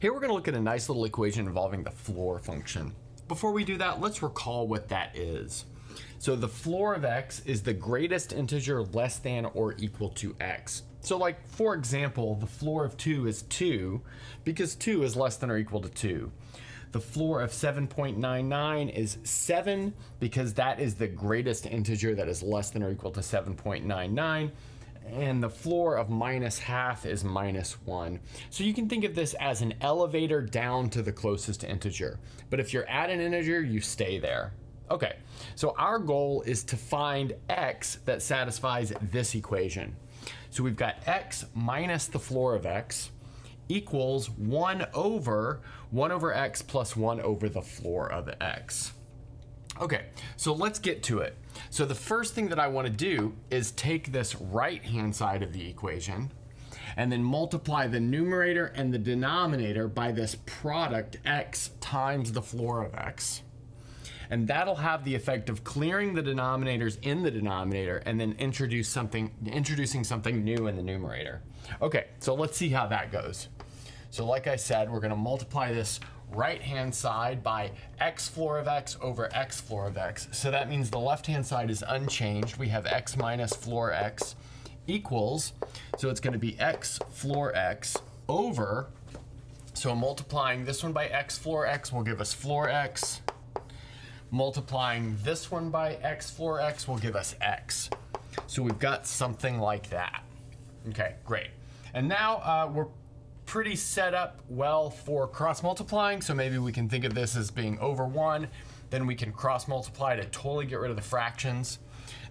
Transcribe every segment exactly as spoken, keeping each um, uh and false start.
Here we're going to look at a nice little equation involving the floor function. Before we do that, let's recall what that is. So the floor of x is the greatest integer less than or equal to x. So like, for example, the floor of two is two because two is less than or equal to two. The floor of seven point nine nine is seven because that is the greatest integer that is less than or equal to seven point nine nine. And the floor of minus half is minus one. So you can think of this as an elevator down to the closest integer. But if you're at an integer, you stay there. Okay, so our goal is to find x that satisfies this equation. So we've got x minus the floor of x equals one over one over x plus one over the floor of x. Okay, so let's get to it. So the first thing that I want to do is take this right-hand side of the equation and then multiply the numerator and the denominator by this product x times the floor of x. And that'll have the effect of clearing the denominators in the denominator and then introduce something, introducing something new in the numerator. Okay, so let's see how that goes. So like I said, we're going to multiply this right-hand side by x floor of x over x floor of x. So that means the left-hand side is unchanged. We have x minus floor x equals, so it's going to be x floor x over, so multiplying this one by x floor x will give us floor x. Multiplying this one by x floor x will give us x. So we've got something like that. Okay, great. And now uh, we're pretty set up well for cross multiplying. So maybe we can think of this as being over one. Then we can cross multiply to totally get rid of the fractions.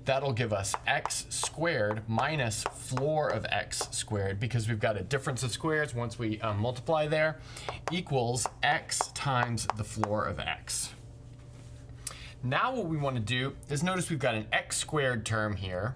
That'll give us x squared minus floor of x squared, because we've got a difference of squares once we uh, multiply there, equals x times the floor of x. Now what we want to do is notice we've got an x squared term here,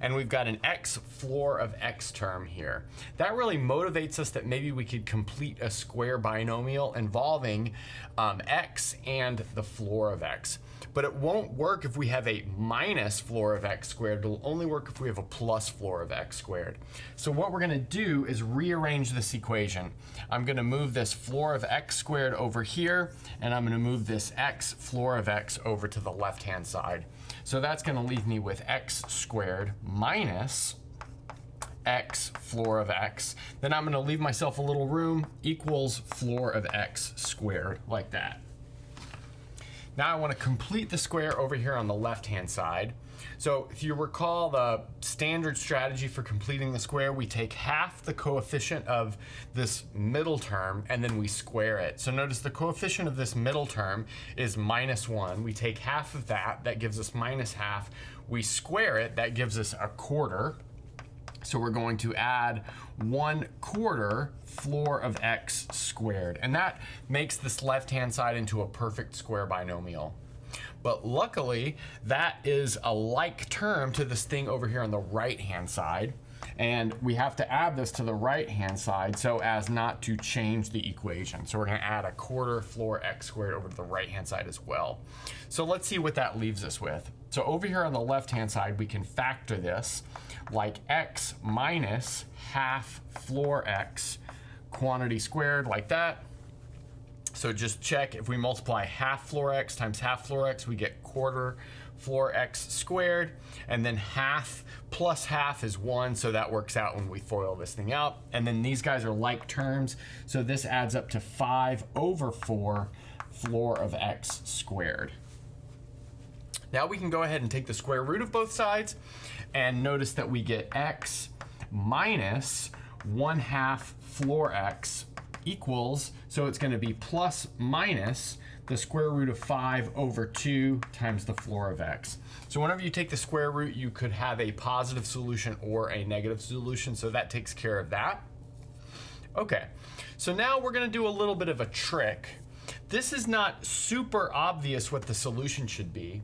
and we've got an x floor of x term here. That really motivates us that maybe we could complete a square binomial involving um, x and the floor of x. But it won't work if we have a minus floor of x squared. It'll only work if we have a plus floor of x squared. So what we're going to do is rearrange this equation. I'm going to move this floor of x squared over here, and I'm going to move this x floor of x over to the left-hand side. So that's going to leave me with x squared minus x floor of x. Then I'm going to leave myself a little room, equals floor of x squared, like that. Now I want to complete the square over here on the left-hand side. So if you recall the standard strategy for completing the square, we take half the coefficient of this middle term and then we square it. So notice the coefficient of this middle term is minus one. We take half of that, that gives us minus half. We square it, that gives us a quarter. So we're going to add one quarter floor of x squared. And that makes this left-hand side into a perfect square binomial. But luckily, that is a like term to this thing over here on the right-hand side. And we have to add this to the right-hand side so as not to change the equation. So we're going to add a quarter floor x squared over to the right-hand side as well. So let's see what that leaves us with. So over here on the left-hand side, we can factor this like x minus half floor x quantity squared, like that. So just check, if we multiply half floor x times half floor x, we get quarter floor x squared, and then half plus half is one, so that works out when we FOIL this thing out. And then these guys are like terms, so this adds up to five over four floor of x squared. Now we can go ahead and take the square root of both sides, and notice that we get x minus one half floor x equals, so it's going to be plus minus the square root of five over two times the floor of x. So whenever you take the square root, you could have a positive solution or a negative solution, so that takes care of that. Okay, so now we're going to do a little bit of a trick. This is not super obvious what the solution should be,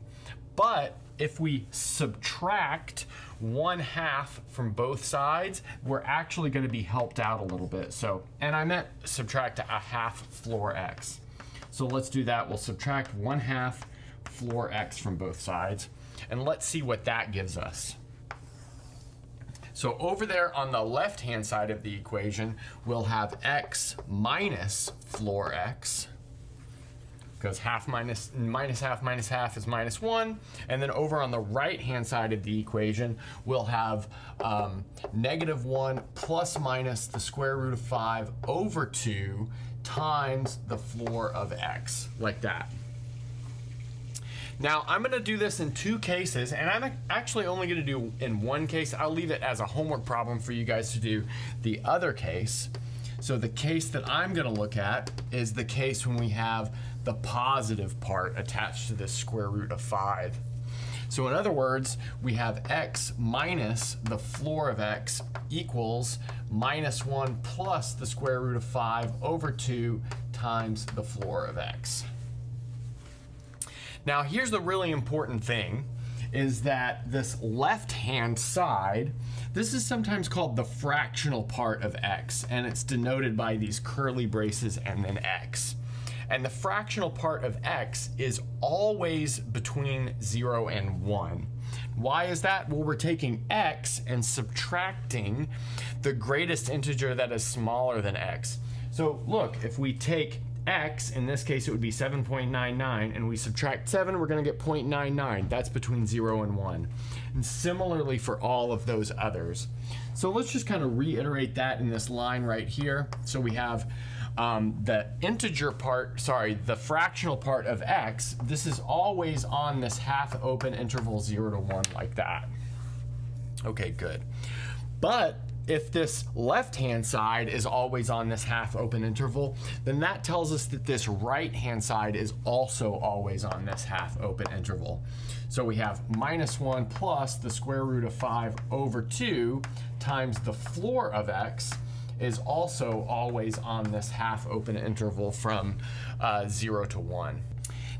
but if we subtract one half from both sides, we're actually going to be helped out a little bit. So, and I meant subtract a half floor x. So let's do that. We'll subtract one half floor x from both sides, and let's see what that gives us. So over there on the left-hand side of the equation, we'll have x minus floor x, because half minus, minus half minus half is minus one. And then over on the right-hand side of the equation, we'll have um, negative one plus minus the square root of five over two times the floor of x, like that. Now, I'm gonna do this in two cases, and I'm actually only gonna do in one case. I'll leave it as a homework problem for you guys to do the other case. So the case that I'm gonna look at is the case when we have the positive part attached to this square root of five. So in other words, we have x minus the floor of x equals minus one plus the square root of five over two times the floor of x. Now here's the really important thing, is that this left-hand side, this is sometimes called the fractional part of x, and it's denoted by these curly braces and then x. And the fractional part of x is always between zero and one. Why is that? Well, we're taking x and subtracting the greatest integer that is smaller than x. So look, if we take x, in this case it would be seven point nine nine, and we subtract seven, we're gonna get zero point nine nine. That's between zero and one. And similarly for all of those others. So let's just kind of reiterate that in this line right here. So we have um, the integer part, sorry, the fractional part of x. This is always on this half open interval zero to one, like that. Okay, good. But if this left-hand side is always on this half-open interval, then that tells us that this right-hand side is also always on this half-open interval. So we have minus one plus the square root of five over two times the floor of x is also always on this half-open interval from uh, zero to one.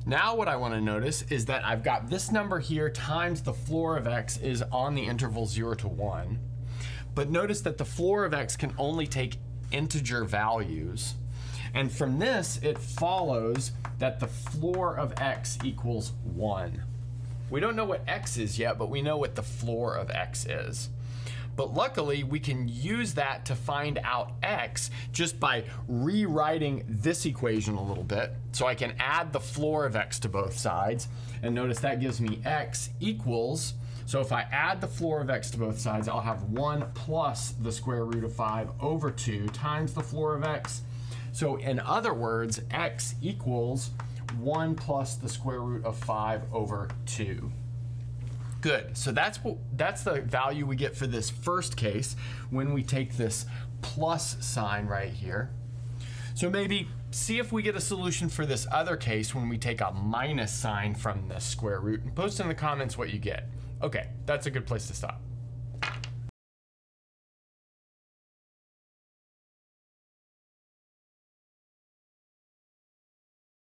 Now what I want to notice is that I've got this number here times the floor of x is on the interval zero to one. But notice that the floor of x can only take integer values. And from this, it follows that the floor of x equals one. We don't know what x is yet, but we know what the floor of x is. But luckily, we can use that to find out x just by rewriting this equation a little bit. So I can add the floor of x to both sides. And notice that gives me x equals, so if I add the floor of x to both sides, I'll have one plus the square root of five over two times the floor of x. So in other words, x equals one plus the square root of five over two. Good, so that's what, that's the value we get for this first case when we take this plus sign right here. So maybe see if we get a solution for this other case when we take a minus sign from the square root, and post in the comments what you get. Okay, that's a good place to stop.